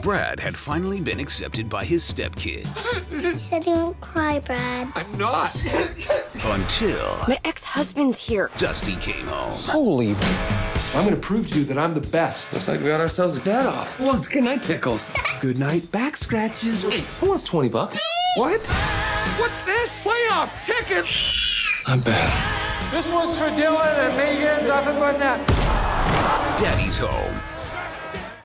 Brad had finally been accepted by his stepkids. You said you won't cry, Brad. I'm not. Until... my ex-husband's here. Dusty came home. Holy... I'm gonna prove to you that I'm the best. Looks like we got ourselves a dad off. Well, it's good night, tickles. Good night, back scratches. Hey, who wants 20 bucks? What? What's this? Playoff tickets? I'm bad. This was for Dylan and Megan, nothing but that. Daddy's Home.